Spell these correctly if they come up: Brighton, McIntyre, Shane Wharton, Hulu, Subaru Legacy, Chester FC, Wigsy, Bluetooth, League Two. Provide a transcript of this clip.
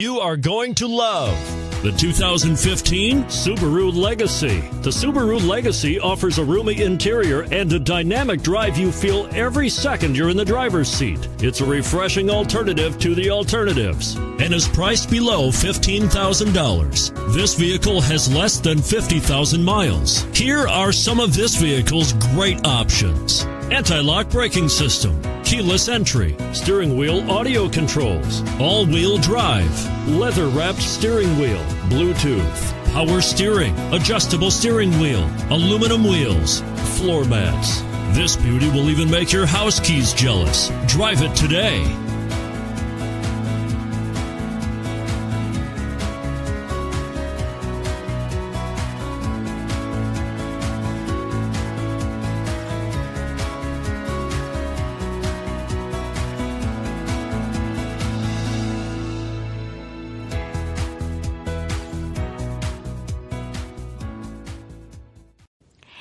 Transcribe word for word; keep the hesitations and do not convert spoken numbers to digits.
You are going to love the two thousand fifteen Subaru Legacy. The Subaru Legacy offers a roomy interior and a dynamic drive you feel every second you're in the driver's seat. It's a refreshing alternative to the alternatives and is priced below fifteen thousand dollars. This vehicle has less than fifty thousand miles. Here are some of this vehicle's great options: anti-lock braking system, keyless entry, steering wheel audio controls, all-wheel drive, leather-wrapped steering wheel, Bluetooth, power steering, adjustable steering wheel, aluminum wheels, floor mats. This beauty will even make your house keys jealous. Drive it today.